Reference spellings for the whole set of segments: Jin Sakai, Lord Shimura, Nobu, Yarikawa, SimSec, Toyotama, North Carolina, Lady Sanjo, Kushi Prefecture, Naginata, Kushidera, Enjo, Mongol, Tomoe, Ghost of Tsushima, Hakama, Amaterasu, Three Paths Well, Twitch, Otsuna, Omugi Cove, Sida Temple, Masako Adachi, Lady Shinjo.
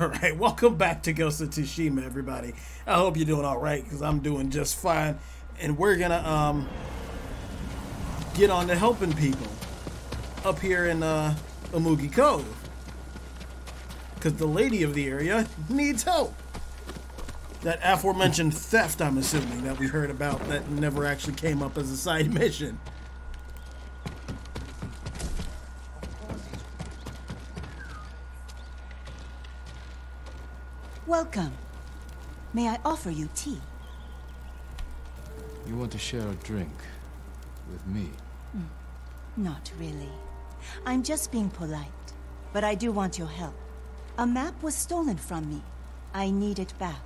All right, welcome back to Ghost of Tsushima, everybody. I hope you're doing all right, because I'm doing just fine. And we're going to get on to helping people up here in Omugi Cove, because the lady of the area needs help. That aforementioned theft, I'm assuming, that we heard about that never actually came up as a side mission. Welcome. May I offer you tea? You want to share a drink with me? Not really. I'm just being polite, but I do want your help. A map was stolen from me. I need it back.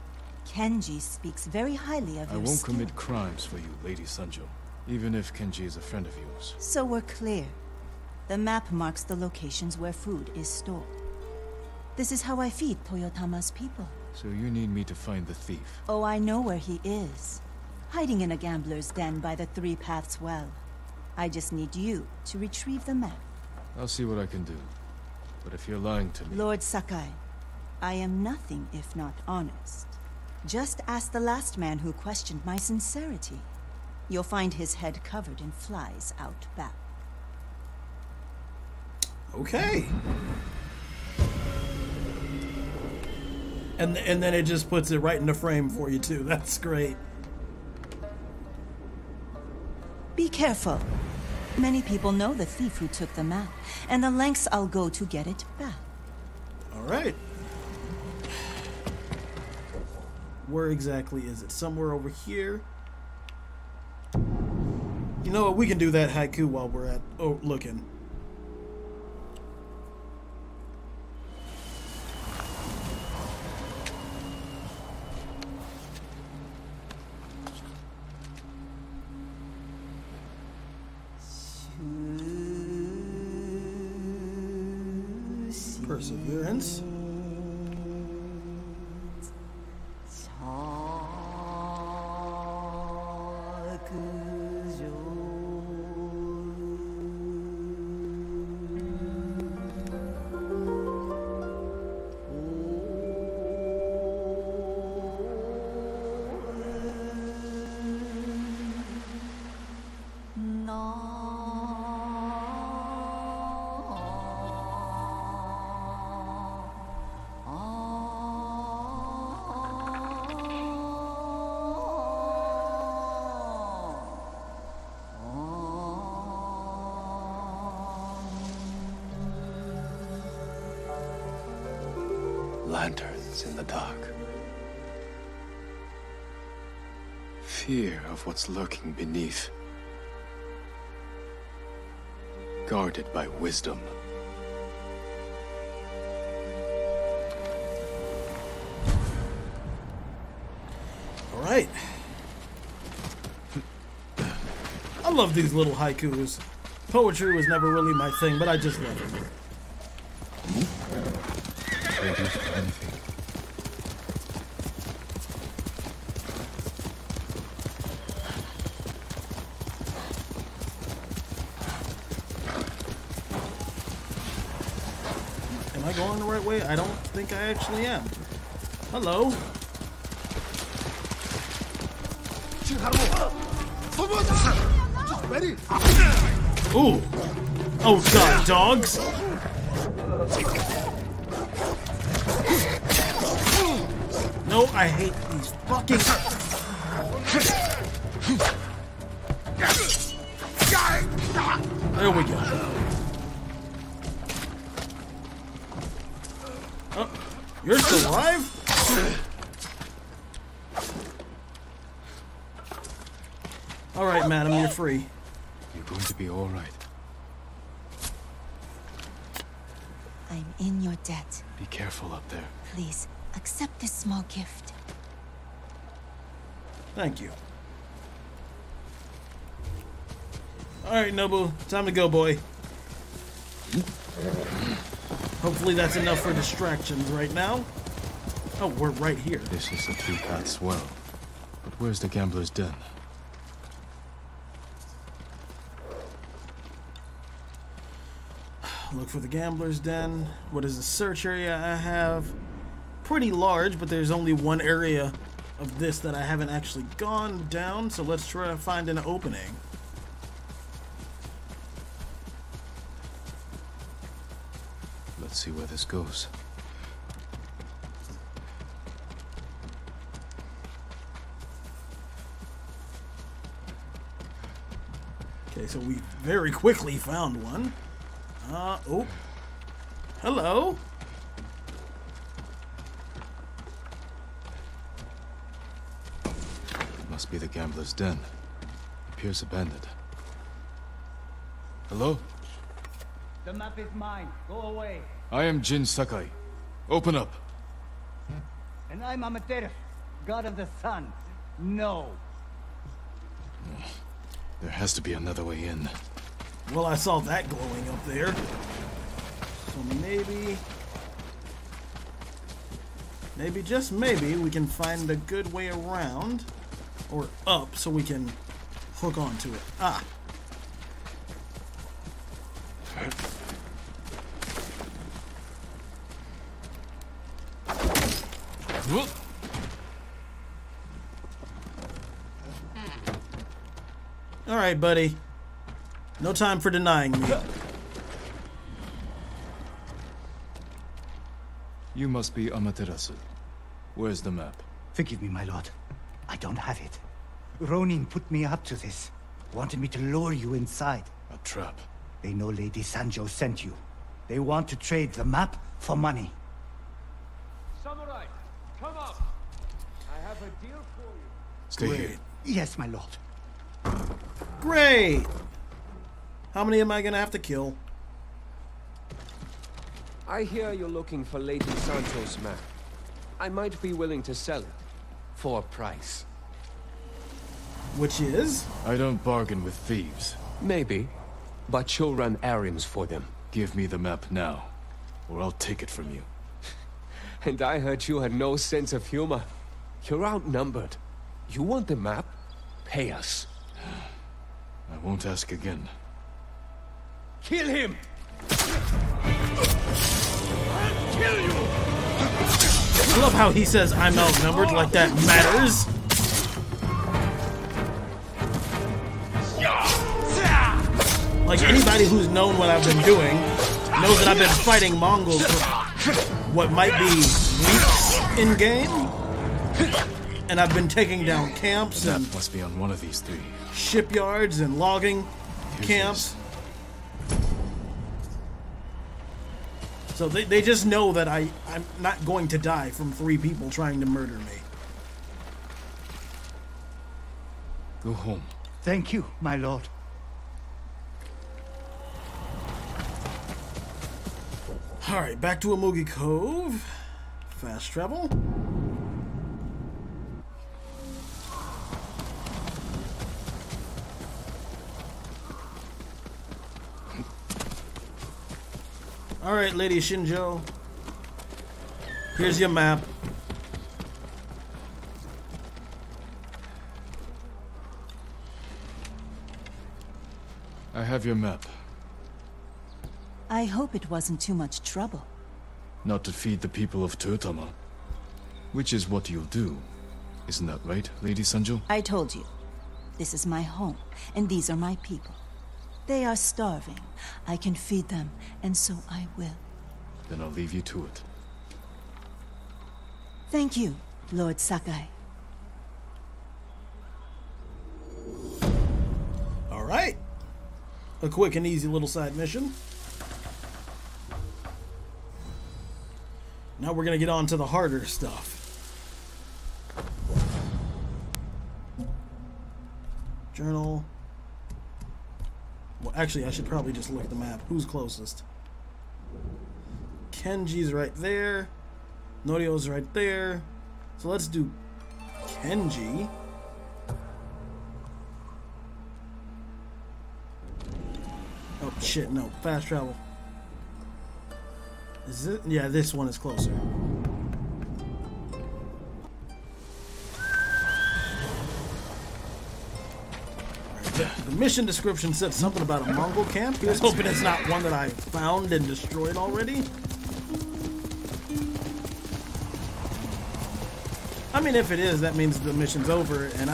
Kenji speaks very highly of your skill. I won't commit crimes for you, Lady Sanjo, even if Kenji is a friend of yours. So we're clear. The map marks the locations where food is stored. This is how I feed Toyotama's people. So you need me to find the thief? Oh, I know where he is. Hiding in a gambler's den by the Three Paths Well. I just need you to retrieve the map. I'll see what I can do. But if you're lying to me... Lord Sakai, I am nothing if not honest. Just ask the last man who questioned my sincerity. You'll find his head covered in flies out back. Okay. And then it just puts it right in the frame for you, too. That's great. Be careful. Many people know the thief who took the map, and the lengths I'll go to get it back. All right. Where exactly is it? Somewhere over here? You know what? We can do that haiku while we're at... oh, looking. Perseverance. Lanterns in the dark. Fear of what's lurking beneath. Guarded by wisdom. All right. I love these little haikus. Poetry was never really my thing, but I just love it. Am I going the right way? I don't think I actually am. Hello. Ooh. Oh god, dogs. No, I hate these fucking... There we go. Oh, you're still alive? All right, madam, you're free. You're going to be all right. I'm in your debt. Be careful up there. Please. Accept this small gift. Thank you. Alright, Nobu. Time to go, boy. Hopefully that's enough for distractions right now. Oh, we're right here. This is the Three Paths Well. But where's the gambler's den? Look for the gambler's den. What is the search area I have? pretty large, but there's only one area of this that I haven't actually gone down, so let's try to find an opening. Let's see where this goes. Okay, so we very quickly found one. Oh. Hello. It must be the gambler's den. Appears abandoned. Hello? The map is mine. Go away. I am Jin Sakai. Open up. And I'm Amaterasu, god of the sun. No. There has to be another way in. Well, I saw that glowing up there. So maybe, just maybe, we can find a good way around or up so we can hook onto it. Ah. All right, buddy. No time for denying me. You must be Amaterasu. Where's the map? Forgive me, my lord. I don't have it. Ronin put me up to this. Wanted me to lure you inside. A trap. They know Lady Sanjo sent you. They want to trade the map for money. Samurai, come up. I have a deal for you. Stay here. Yes, my lord. Great. How many am I gonna have to kill? I hear you're looking for Lady Sanjo's map. I might be willing to sell it for a price. Which is? I don't bargain with thieves. Maybe, but you'll run errands for them. Give me the map now, or I'll take it from you. And I heard you had no sense of humor. You're outnumbered. You want the map? Pay us. I won't ask again. Kill him! I'll kill you! I love how he says I'm outnumbered, like that matters. Like anybody who's known what I've been doing knows that I've been fighting Mongols for what might be weeks in game. And I've been taking down camps and that must be on one of these three. Shipyards and logging camps. So they just know that I'm not going to die from three people trying to murder me. Go home. Thank you, my lord. Alright, back to Omugi Cove. Fast travel. All right, Lady Shinjo. Here's your map. I have your map. I hope it wasn't too much trouble. Not to feed the people of Toyotama, which is what you'll do. Isn't that right, Lady Sanjo? I told you. This is my home, and these are my people. They are starving. I can feed them, and so I will. Then I'll leave you to it. Thank you, Lord Sakai. All right. A quick and easy little side mission. Now we're going to get on to the harder stuff. Journal. Well, actually, I should probably just look at the map. Who's closest? Kenji's right there. Norio's right there. So let's do Kenji. Oh, shit, no. Fast travel. Is it? Yeah, this one is closer. The mission description said something about a Mongol camp. Here's hoping it's not one that I found and destroyed already. I mean, if it is, that means the mission's over, and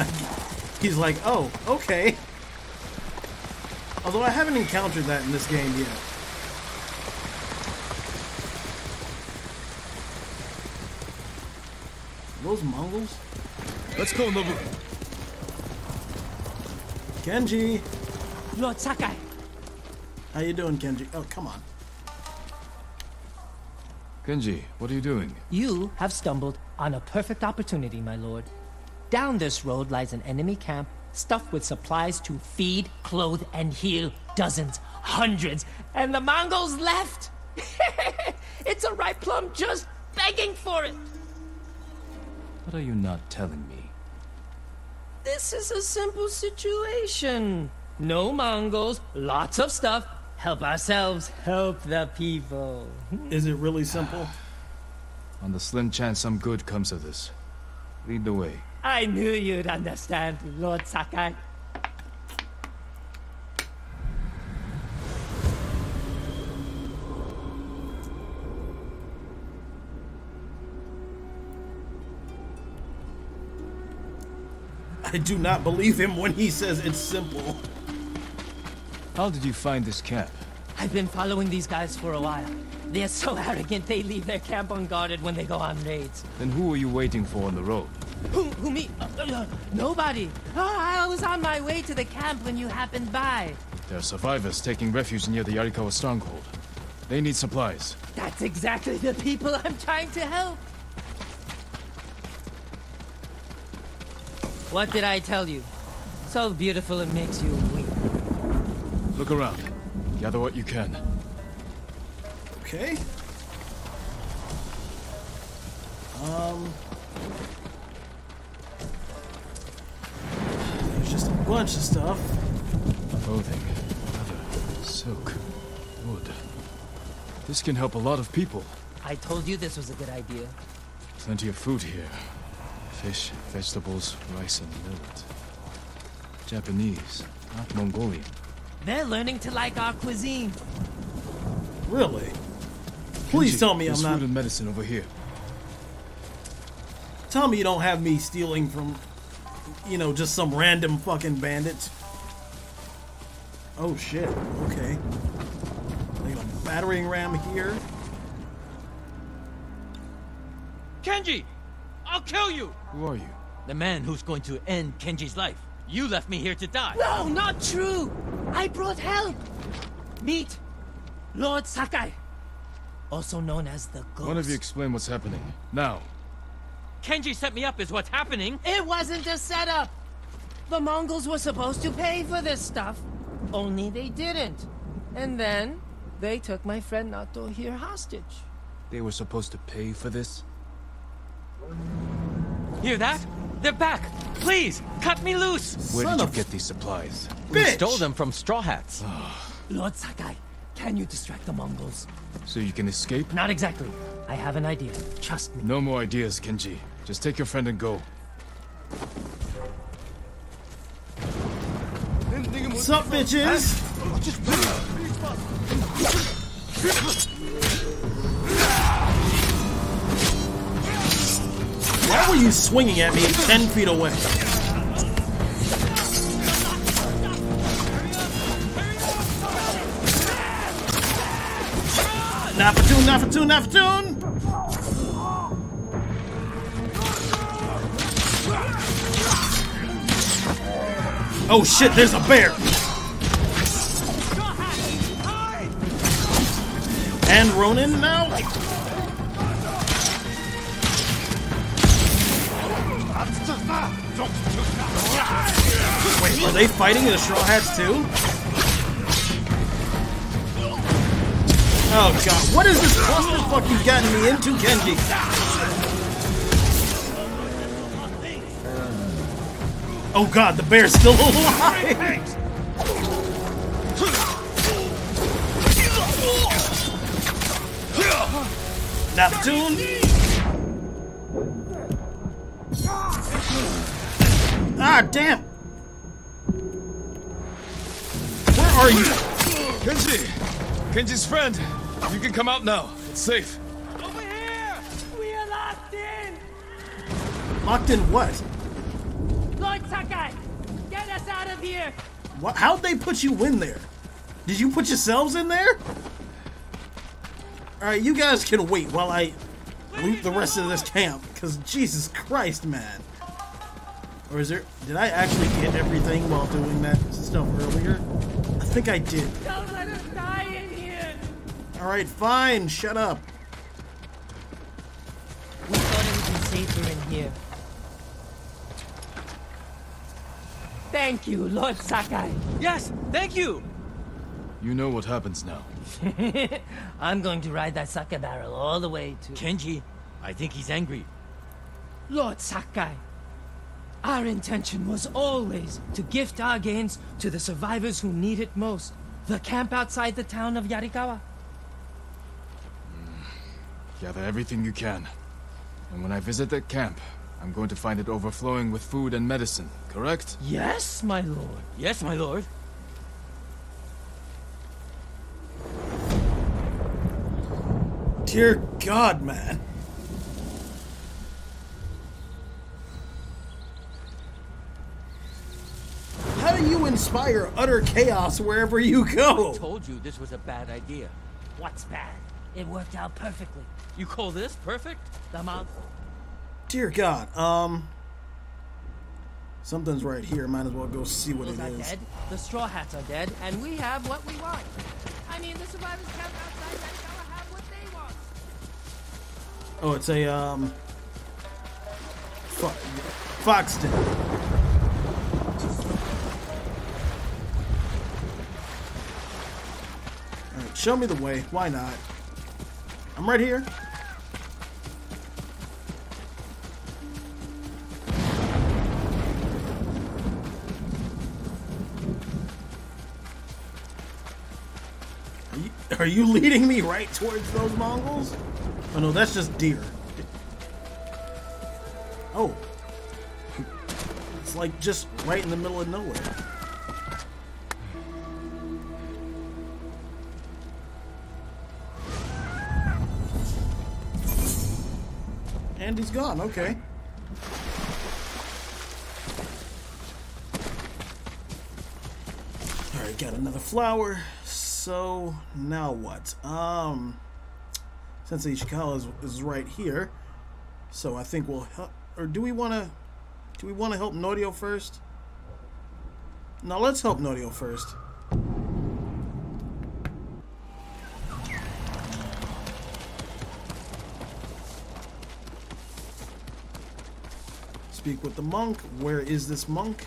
he's like, oh, okay. Although I haven't encountered that in this game yet. Those Mongols? Let's go, Nobu. Kenji! Lord Sakai! How you doing, Kenji? Oh, come on. Kenji, what are you doing? You have stumbled on a perfect opportunity, my lord. Down this road lies an enemy camp stuffed with supplies to feed, clothe, and heal dozens, hundreds, and the Mongols left! It's a ripe plum just begging for it! What are you not telling me? This is a simple situation. No Mongols, lots of stuff. Help ourselves, help the people. Is it really simple? On the slim chance some good comes of this. Lead the way. I knew you'd understand, Lord Sakai. I do not believe him when he says it's simple. How did you find this camp? I've been following these guys for a while. They're so arrogant they leave their camp unguarded when they go on raids. Then who were you waiting for on the road? Who me? Nobody. I was on my way to the camp when you happened by. There are survivors taking refuge near the Yarikawa stronghold. They need supplies. That's exactly the people I'm trying to help. What did I tell you? So beautiful it makes you weep. Look around. Gather what you can. Okay. There's just a bunch of stuff. Clothing, leather, silk, wood. This can help a lot of people. I told you this was a good idea. Plenty of food here. Fish, vegetables, rice, and millet. Japanese, not Mongolian. They're learning to like our cuisine. Really? Please Kenji, tell me I'm not. Food and medicine over here. Tell me you don't have me stealing from, you know, just some random fucking bandits. Oh shit. Okay. I got a battering ram here. Kenji, I'll kill you. Who are you? The man who's going to end Kenji's life. You left me here to die. No, not true. I brought help! Meet Lord Sakai, also known as the Ghost. One of you explain what's happening, now. Kenji set me up is what's happening. It wasn't a setup. The Mongols were supposed to pay for this stuff, only they didn't. And then, they took my friend Nato here hostage. They were supposed to pay for this? Hear that? They're back! Please, cut me loose! Where did you get these supplies? We stole them from Straw Hats. Lord Sakai, can you distract the Mongols? So you can escape? Not exactly. I have an idea. Trust me. No more ideas, Kenji. Just take your friend and go. What's up, bitches? Why were you swinging at me 10 feet away? Not for tune! Oh shit, there's a bear! And Ronin now? Wait, are they fighting in the Straw Hats too? Oh god, what is this clusterfuck you've gotten me into, Kenji? Oh god, the bear's still alive! Neptune! Ah, damn! Where are you? Kenji! Kenji's friend! You can come out now. It's safe. Over here! We are locked in! Locked in what? Lord Sakai, get us out of here! What? How'd they put you in there? Did you put yourselves in there? Alright, you guys can wait while I loot the rest of this camp, because Jesus Christ, man. Or is there... Did I actually get everything while doing that stuff earlier? I think I did. Don't let us die in here! Alright, fine, shut up. We thought it would be safer in here. Thank you, Lord Sakai. Yes, thank you! You know what happens now. I'm going to ride that sake barrel all the way to... Kenji, I think he's angry. Lord Sakai, our intention was always to gift our gains to the survivors who need it most. The camp outside the town of Yarikawa. Gather everything you can. And when I visit that camp, I'm going to find it overflowing with food and medicine, correct? Yes, my lord. Yes, my lord. Dear God, man. How do you inspire utter chaos wherever you go? I told you this was a bad idea. What's bad? It worked out perfectly. You call this perfect? The mouth. Dear God, something's right here. Might as well go see what it is. Dead, the straw hats are dead, and we have what we want. I mean, the survivors camp outside Yarikawa have what they want. Oh, it's a fox den. All right, show me the way. Why not? I'm right here. Are you leading me right towards those Mongols? Oh no, that's just deer. Oh. It's like just right in the middle of nowhere. And he's gone, okay. Alright, got another flower. So now what? Sensei Ishikawa is right here, so I think we'll help. Or do we want to help Norio first? No, let's help Norio first. Speak with the monk. Where is this monk?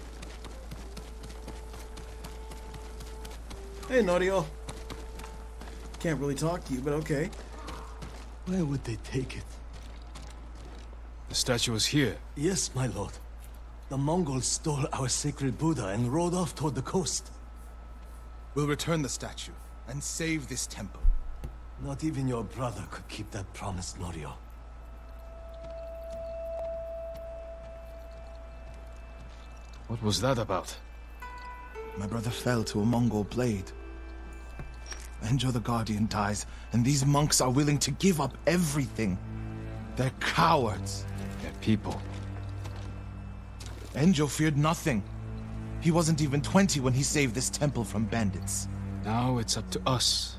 Hey, Norio. Can't really talk to you, but okay. Where would they take it? The statue is here. Yes, my lord. The Mongols stole our sacred Buddha and rode off toward the coast. We'll return the statue and save this temple. Not even your brother could keep that promise, Norio. What was that about? My brother fell to a Mongol blade. Enjo the Guardian dies, and these monks are willing to give up everything. They're cowards. They're people. Enjo feared nothing. He wasn't even 20 when he saved this temple from bandits. Now it's up to us.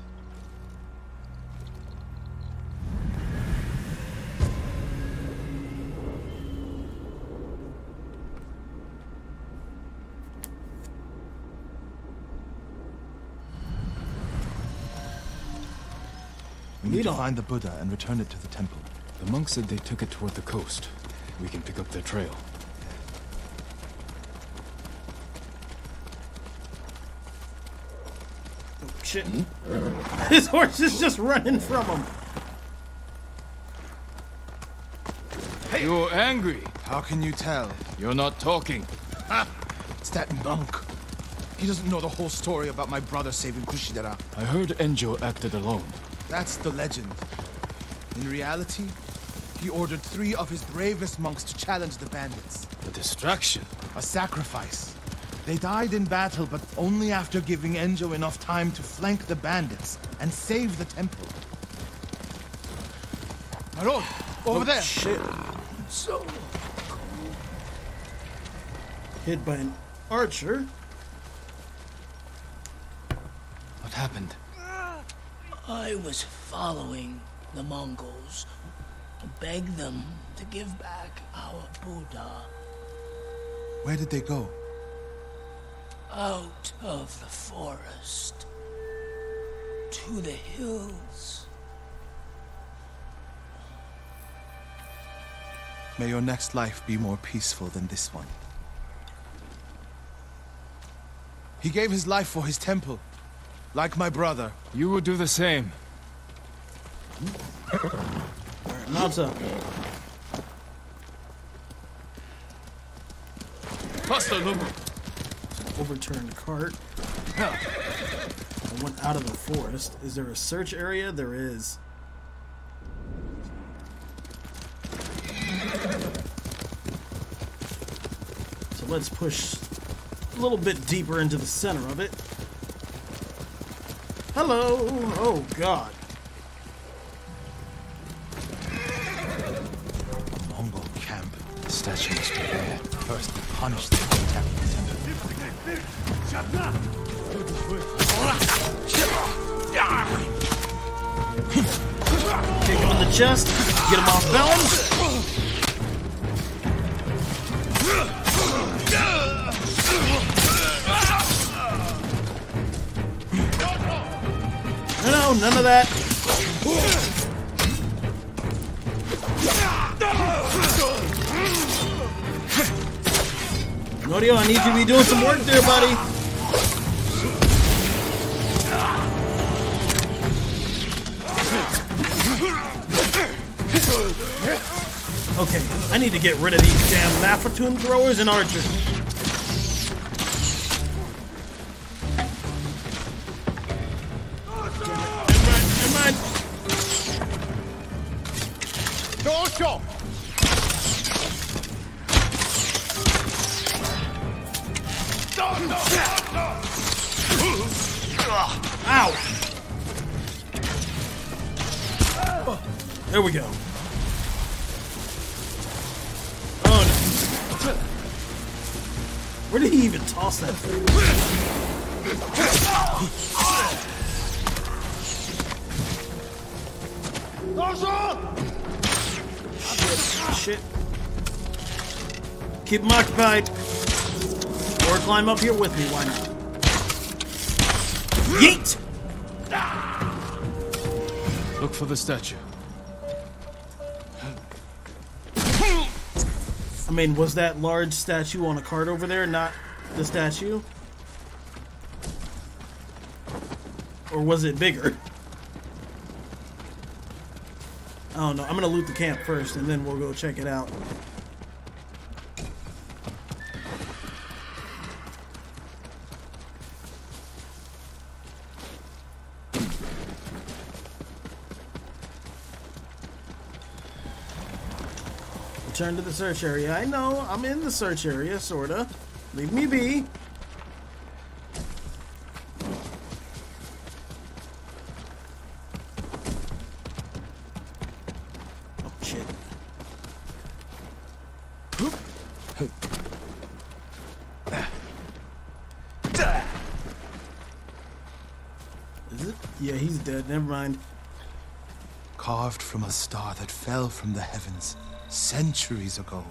We need to find the Buddha and return it to the temple. The monk said they took it toward the coast. We can pick up their trail. Oh, shit. His horse is just running from him. Hey. You're angry. How can you tell? You're not talking. Ha! It's that monk. He doesn't know the whole story about my brother saving Kushidera. I heard Enjo acted alone. That's the legend. In reality, he ordered 3 of his bravest monks to challenge the bandits. A distraction? A sacrifice. They died in battle, but only after giving Enjo enough time to flank the bandits and save the temple. Maron, over there! Shit. So cold. hit by an archer. What happened? I was following the Mongols to beg them to give back our Buddha. Where did they go? Out of the forest. To the hills. May your next life be more peaceful than this one. He gave his life for his temple. Like my brother. You will do the same. Alright, mob's up. Overturned cart. I went out of the forest. Is there a search area? There is. So let's push a little bit deeper into the center of it. Hello! Oh god. A Mongol camp. The statue must be there. First, punish them for attacking the temple. Kick him in the chest. Get him off balance. No, none of that. Norio, I need you to be doing some work there, buddy. Okay, I need to get rid of these damn Laphroaim throwers and archers. There we go. Oh no. Where did he even toss that thing? Shit. Keep him occupied. Or climb up here with me, why not? Yeet! Look for the statue. I mean, was that large statue on a cart over there not the statue? Or was it bigger? I don't know. I'm gonna loot the camp first and then we'll go check it out. Return to the search area. I know, I'm in the search area, sorta. Leave me be. Oh, shit. Is it? Yeah, he's dead. Never mind. Carved from a star that fell from the heavens. Centuries ago.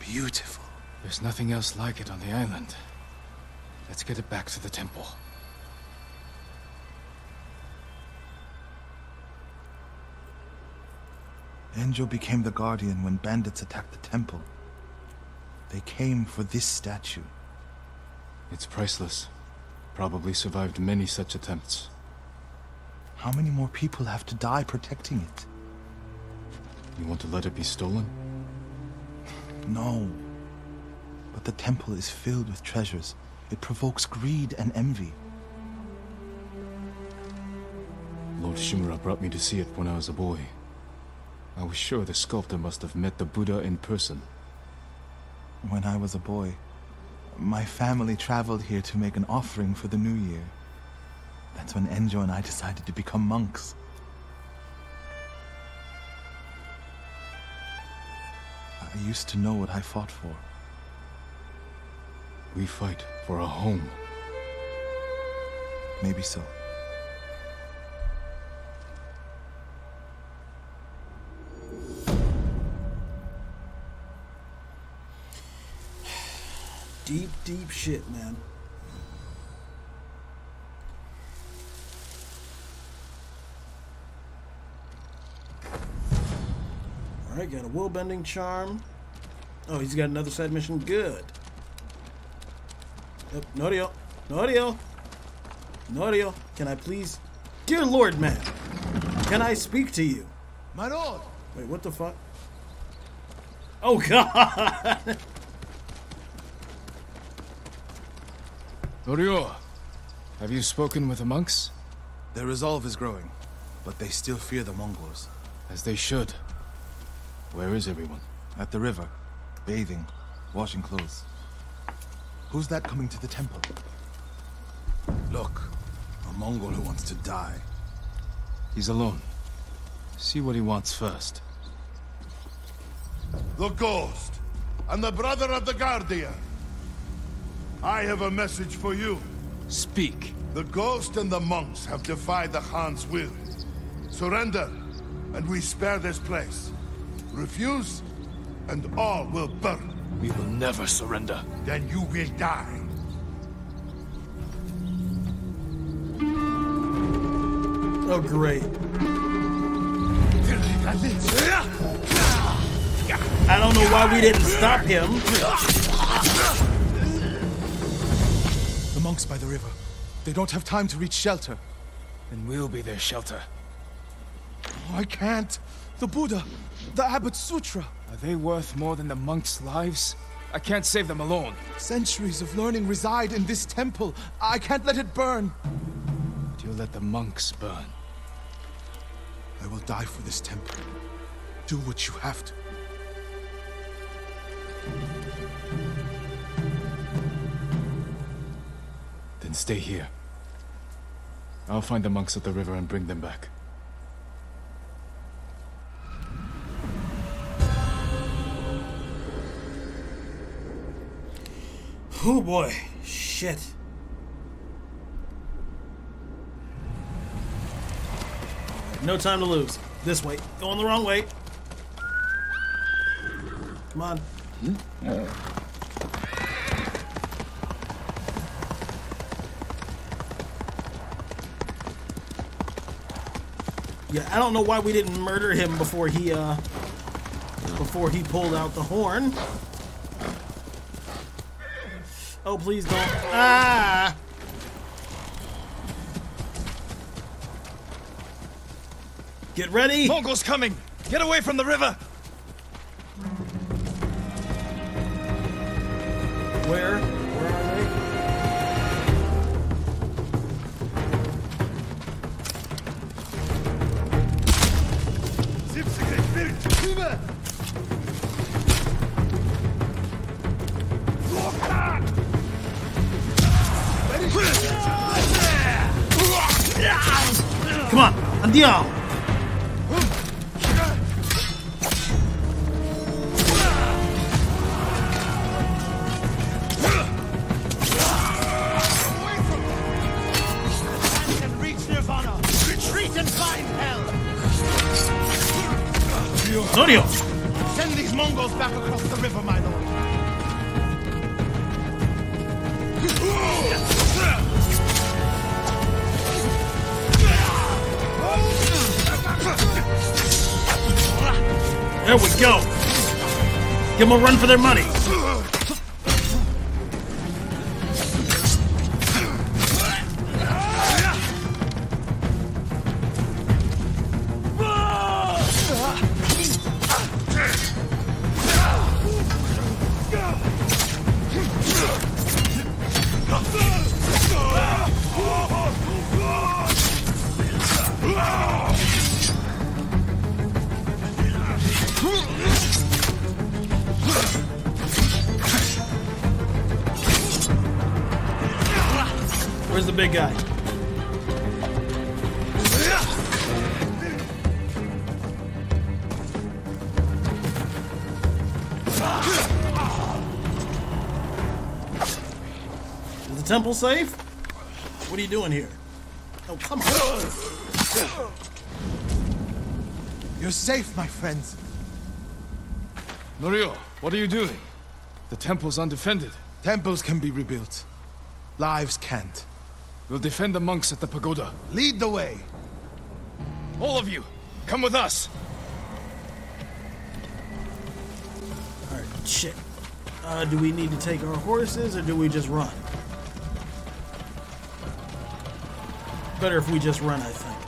Beautiful. There's nothing else like it on the island. Let's get it back to the temple. Enjo became the guardian when bandits attacked the temple. They came for this statue. It's priceless. Probably survived many such attempts. How many more people have to die protecting it? You want to let it be stolen? No. But the temple is filled with treasures. It provokes greed and envy. Lord Shimura brought me to see it when I was a boy. I was sure the sculptor must have met the Buddha in person. When I was a boy, my family traveled here to make an offering for the new year. That's when Enjo and I decided to become monks. I used to know what I fought for. We fight for a home. Maybe so. Deep, deep shit, man. Alright, got a will-bending charm. Oh, he's got another side mission. Good. Yep, Norio. Norio. Norio, can I please... Dear Lord, man. Can I speak to you? My lord. Wait, what the fuck? Oh, God. Norio, have you spoken with the monks? Their resolve is growing, but they still fear the Mongols. As they should. Where is everyone? At the river. Bathing. Washing clothes. Who's that coming to the temple? Look. A Mongol who wants to die. He's alone. See what he wants first. The Ghost! And the brother of the Guardian! I have a message for you. Speak. The Ghost and the monks have defied the Khan's will. Surrender, and we spare this place. Refuse, and all will burn. We will never surrender. Then you will die. Oh, great. I don't know why we didn't stop him. Monks by the river. They don't have time to reach shelter. Then we'll be their shelter. Oh, I can't. The Buddha, the Abbot's Sutra. Are they worth more than the monks' lives? I can't save them alone. Centuries of learning reside in this temple. I can't let it burn. But you'll let the monks burn. I will die for this temple. Do what you have to. Stay here. I'll find the monks at the river and bring them back. Oh boy, shit. No time to lose. This way. Going the wrong way. Come on. Yeah, I don't know why we didn't murder him before he pulled out the horn. Oh, please don't. Ah! Get ready! Mongols coming! Get away from the river! Where? Come on, andiamo! Give them a run for their money. the temple safe? What are you doing here? Oh, come on. You're safe, my friends. Norio, what are you doing? The temple's undefended. Temples can be rebuilt. Lives can't. We'll defend the monks at the pagoda. Lead the way. All of you, come with us. All right, shit. Do we need to take our horses, or do we just run? Better if we just run, I think.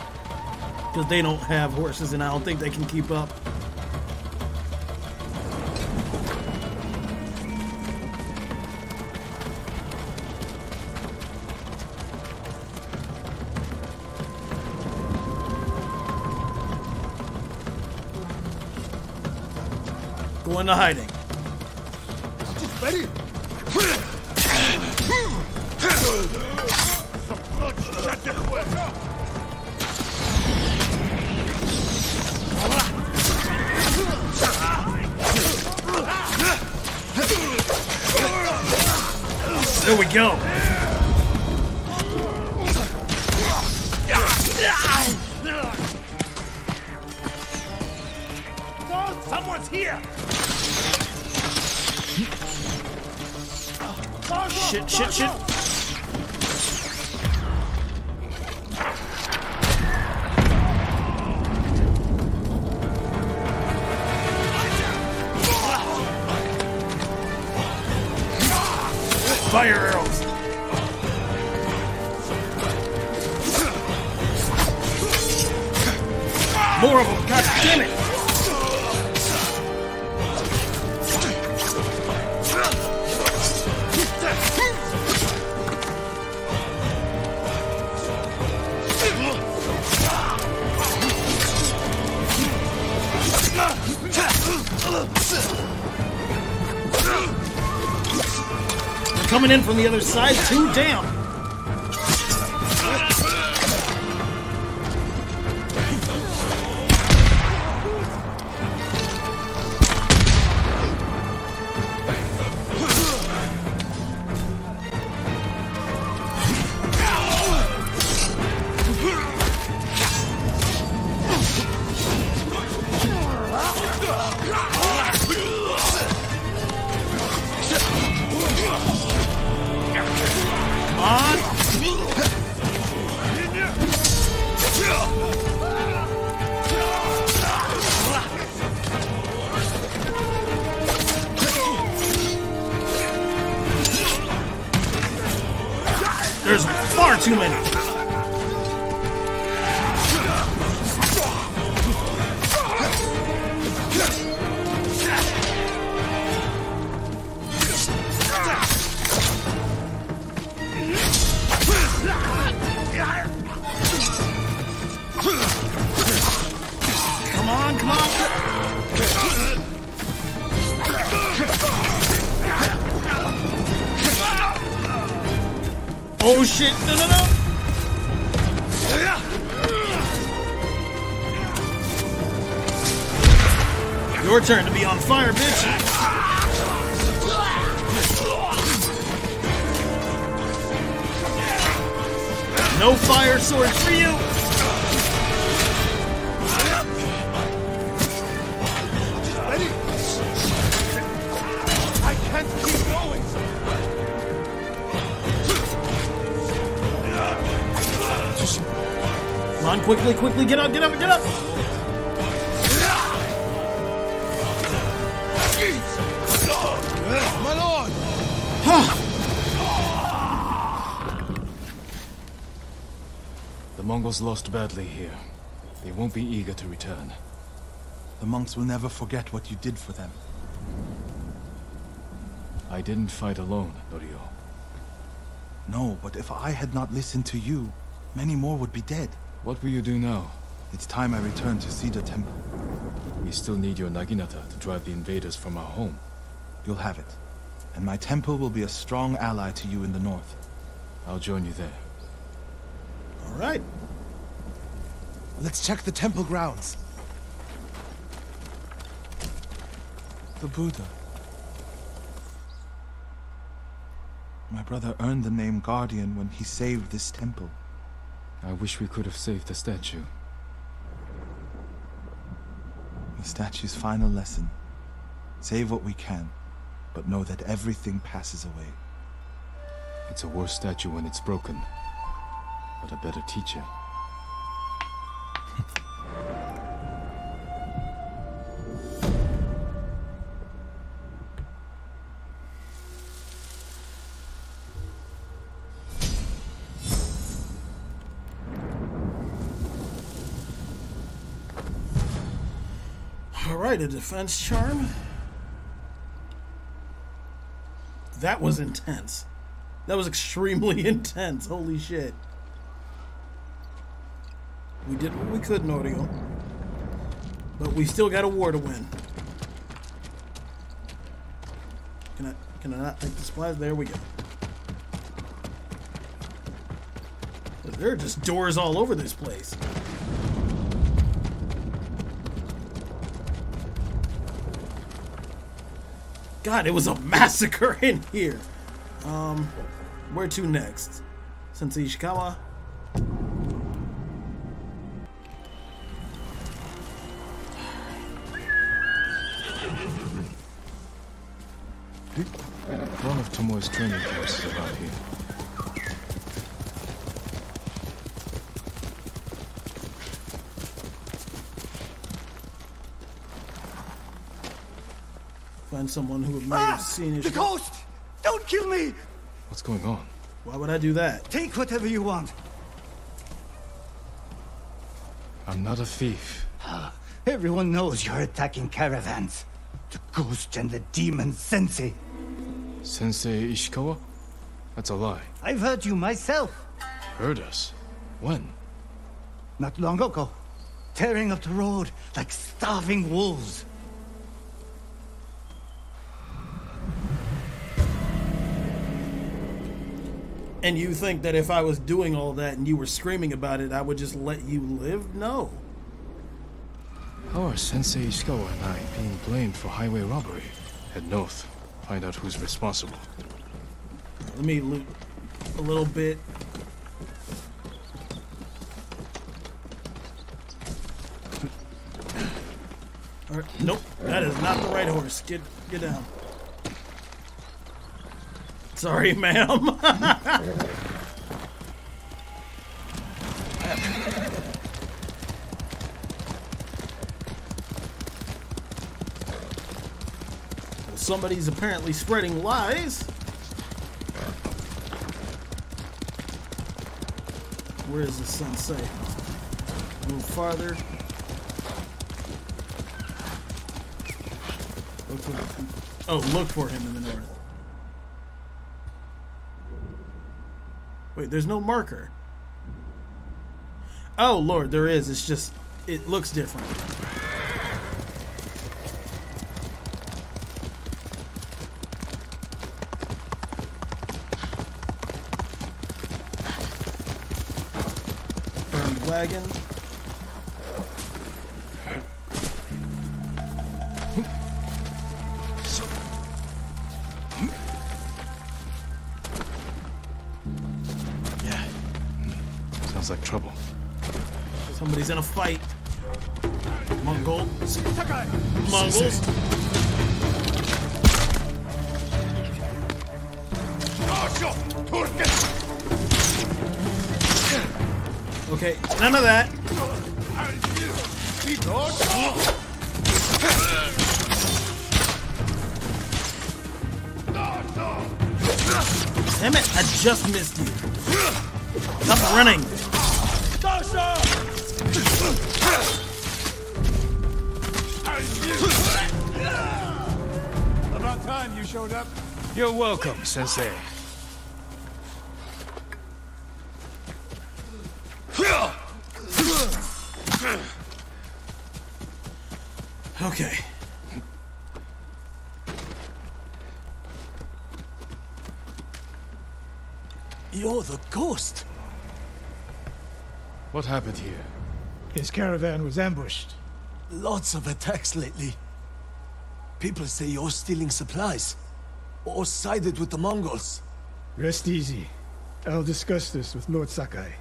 Because they don't have horses, and I don't think they can keep up. Go into hiding. There we go. Someone's here. Shit, shit, shit. Fire arrows. More of them, god damn it. Coming in from the other side, two down. There's far too many. Come on, come on. Oh shit, no, no, no! Your turn to be on fire, bitch! No fire sword for you! I can't keep going! Come on, quickly, quickly, get up, get up, get up! My lord! Huh. The Mongols lost badly here. They won't be eager to return. The monks will never forget what you did for them. I didn't fight alone, Norio. No, but if I had not listened to you, many more would be dead. What will you do now? It's time I return to Sida Temple. We still need your Naginata to drive the invaders from our home. You'll have it. And my temple will be a strong ally to you in the north. I'll join you there. Alright. Let's check the temple grounds. The Buddha. My brother earned the name Guardian when he saved this temple. I wish we could have saved the statue. The statue's final lesson. Save what we can, but know that everything passes away. It's a worse statue when it's broken, but a better teacher. A defense charm? That was intense. That was extremely intense. Holy shit. We did what we could, Norio. But we still got a war to win. Can I not take the supplies? There we go. There are just doors all over this place. God, it was a massacre in here. Where to next? Sensei Ishikawa. One of Tomoe's training camps is around here. Find someone who might have seen it. The ghost! Don't kill me! What's going on? Why would I do that? Take whatever you want. I'm not a thief. Everyone knows you're attacking caravans. The ghost and the demon Sensei. Sensei Ishikawa? That's a lie. I've heard you myself. Heard us? When? Not long ago. Tearing up the road like starving wolves. And you think that if I was doing all that and you were screaming about it, I would just let you live? No. How are Sensei Ishikawa and I being blamed for highway robbery? Head north. Find out who's responsible. Let me loot a little bit. All right. Nope, that is not the right horse. Get down. Sorry, ma'am. Somebody's apparently spreading lies. Where is the sensei? A little farther. Look for him. Oh, look for him in the north. Wait, there's no marker. Oh, Lord, there is. It's just, it looks different. Burned wagon. He's in a fight. Mongols. Mongols. Okay, none of that. Damn it, I just missed you. Stop running. About time you showed up. You're welcome, Sensei. Okay. You're the ghost. What happened here? His caravan was ambushed. Lots of attacks lately. People say you're stealing supplies, or sided with the Mongols. Rest easy. I'll discuss this with Lord Sakai.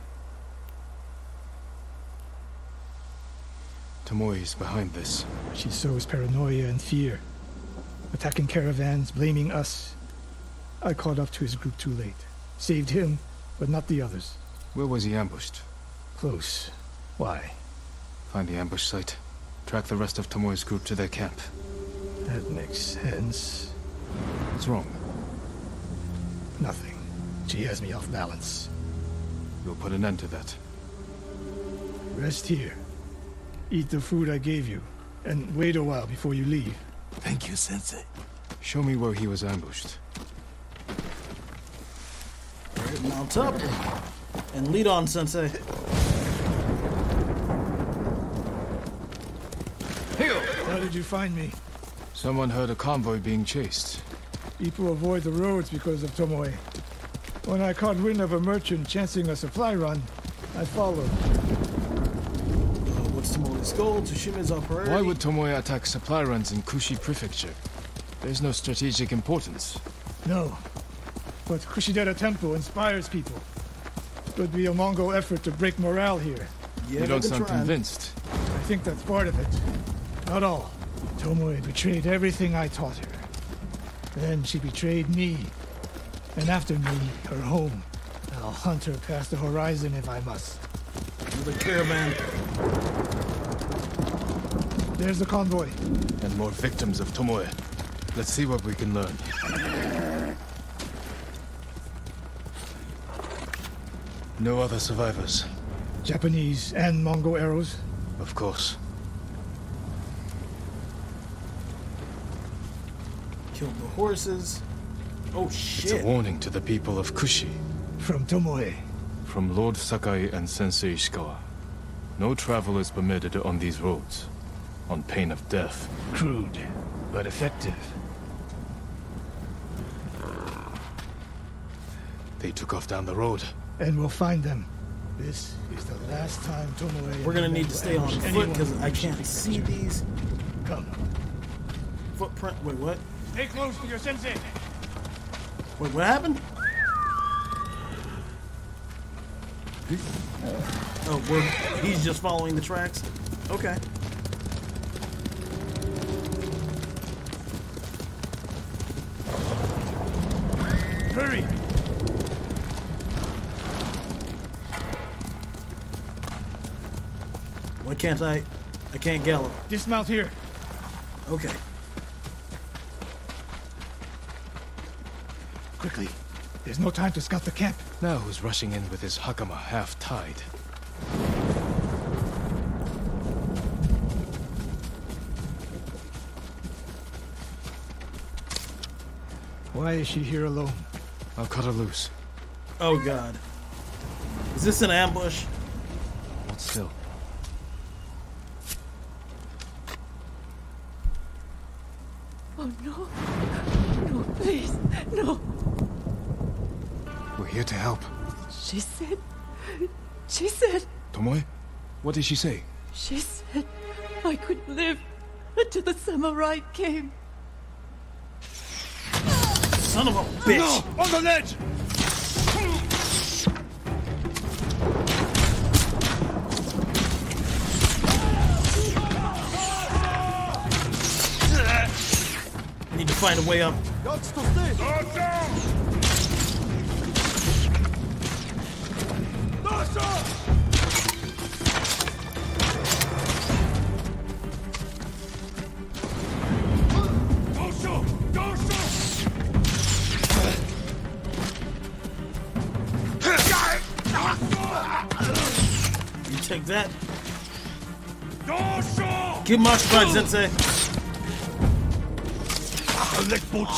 Tomoe is behind this. She sows paranoia and fear. Attacking caravans, blaming us. I caught up to his group too late. Saved him, but not the others. Where was he ambushed? Close. Why? Find the ambush site. Track the rest of Tomoe's group to their camp. That makes sense. What's wrong? Nothing. She has me off balance. You'll put an end to that. Rest here. Eat the food I gave you, and wait a while before you leave. Thank you, Sensei. Show me where he was ambushed. Mount up and lead on, Sensei. How did you find me? Someone heard a convoy being chased. People avoid the roads because of Tomoe. When I caught wind of a merchant chancing a supply run, I followed. What's Tomoe's goal? Tsushima's operation. Why would Tomoe attack supply runs in Kushi Prefecture? There's no strategic importance. No. But Kushidera Temple inspires people. Could be a Mongol effort to break morale here. Yeah, you don't sound convinced. I think that's part of it. Not all. Tomoe betrayed everything I taught her. Then she betrayed me. And after me, her home. I'll hunt her past the horizon if I must. Another caravan. There's the convoy. And more victims of Tomoe. Let's see what we can learn. No other survivors. Japanese and Mongol arrows? Of course. Killed the horses. Oh shit. It's a warning to the people of Kushi. From Tomoe. From Lord Sakai and Sensei Ishikawa. No travel is permitted on these roads. On pain of death. Crude, but effective. They took off down the road. And we'll find them. This is the last time Tomoe... We're gonna need to stay on foot because I can't see these. Come. Footprint. Wait, what? Stay close to your sensei. Wait, what happened? Oh, he's just following the tracks. Okay. Hurry. I can't gallop. Dismount here. Okay. Quickly. There's no time to scout the camp. Now who's rushing in with his hakama half-tied? Why is she here alone? I'll cut her loose. Oh god. Is this an ambush? Hold still. Oh no! No, please, no! We're here to help. She said... Tomoe? What did she say? She said I could live until the samurai came. Son of a bitch! No! On the ledge! Find a way up. You take that. Give my stride, Sensei. Okay.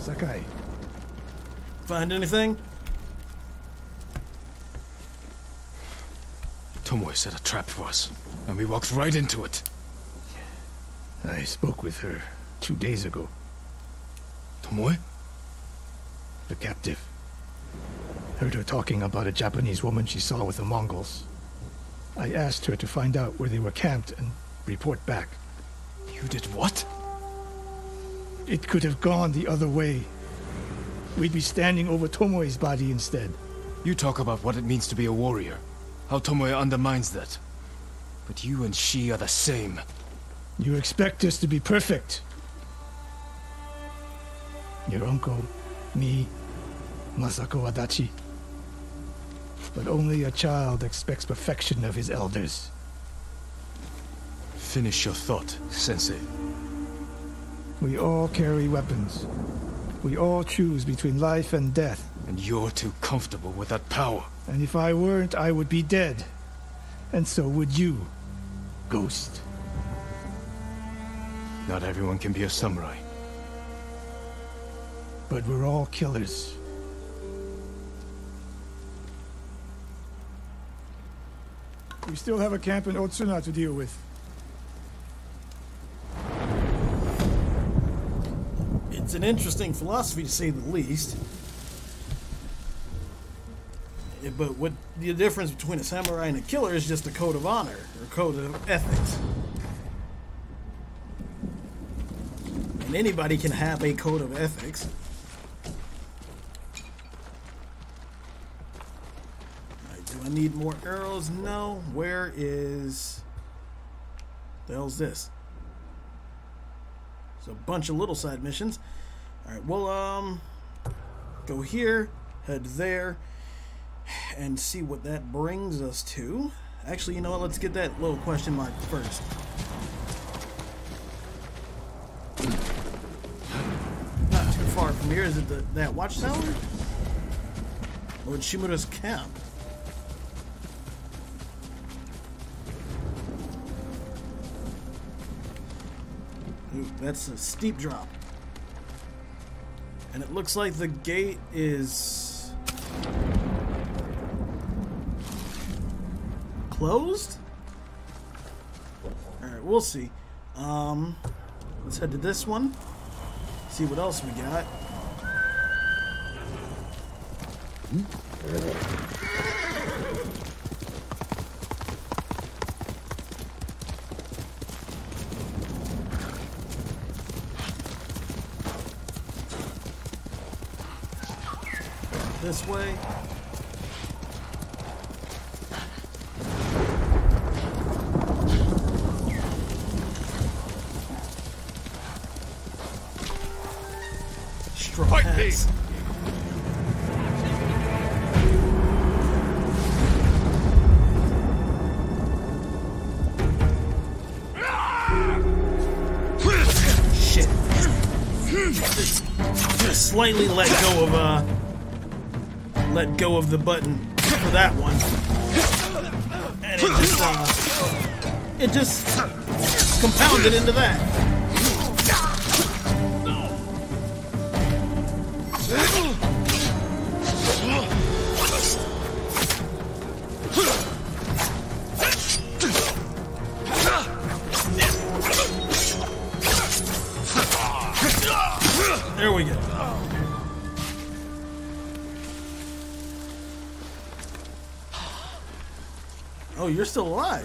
Sakai. Find anything? Tomoe set a trap for us, and we walked right into it. I spoke with her 2 days ago. Tomoe? The captive. Heard her talking about a Japanese woman she saw with the Mongols. I asked her to find out where they were camped and report back. You did what? It could have gone the other way. We'd be standing over Tomoe's body instead. You talk about what it means to be a warrior, how Tomoe undermines that. But you and she are the same. You expect us to be perfect. Your uncle, me, Masako Adachi. But only a child expects perfection of his elders. Finish your thought, Sensei. We all carry weapons. We all choose between life and death. And you're too comfortable with that power. And if I weren't, I would be dead. And so would you, Ghost. Not everyone can be a samurai. But we're all killers. We still have a camp in Otsuna to deal with. It's an interesting philosophy, to say the least. But what the difference between a samurai and a killer is just a code of honor or code of ethics. And anybody can have a code of ethics. I need more arrows? No. Where is... the hell's this? There's a bunch of little side missions. Alright, well, go here, head there, and see what that brings us to. Actually, you know what? Let's get that little question mark first. Not too far from here. Is it that watchtower? Lord Shimura's camp. Ooh, that's a steep drop. And it looks like the gate is... closed? Alright, we'll see. Let's head to this one. See what else we got. This way. Strong hands. Shit. Just slightly let go of the button for that one, and it just compounded into that. There we go. Oh, you're still alive.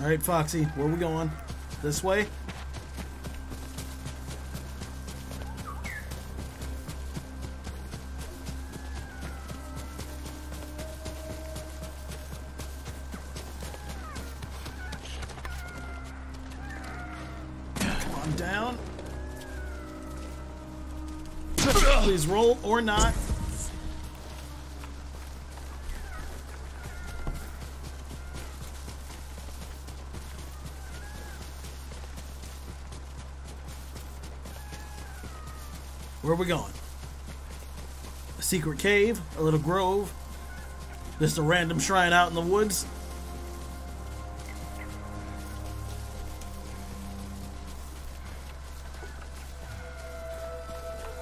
All right, Foxy, where are we going? This way? Please roll or not. Where are we going? A secret cave? A little grove? Just a random shrine out in the woods?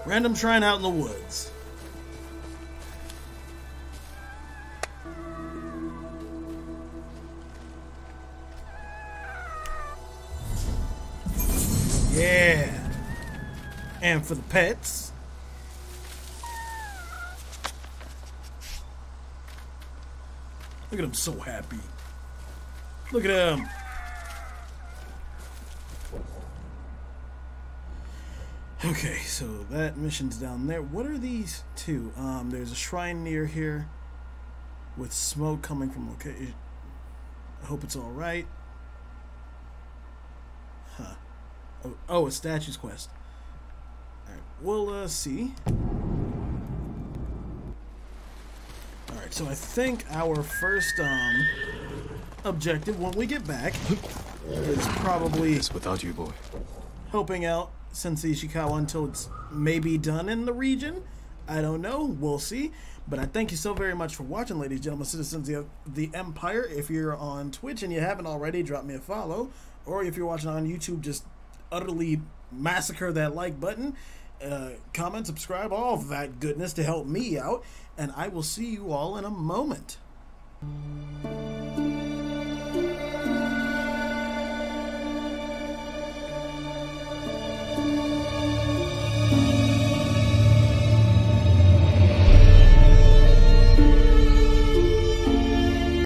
Random shrine out in the woods. Yeah. And for the pets. Look at him, so happy. Look at him. Okay, so that mission's down there. What are these two? There's a shrine near here with smoke coming from location. I hope it's all right. Huh. Oh, a statue's quest. All right, we'll see. All right, so I think our first objective when we get back is probably this without you, boy. Helping out Sensei Ishikawa until it's maybe done in the region. I don't know. We'll see. But I thank you so very much for watching, ladies and gentlemen, citizens of the Empire. If you're on Twitch and you haven't already, drop me a follow. Or if you're watching on YouTube, just utterly massacre that like button, comment, subscribe, all of that goodness to help me out. And I will see you all in a moment.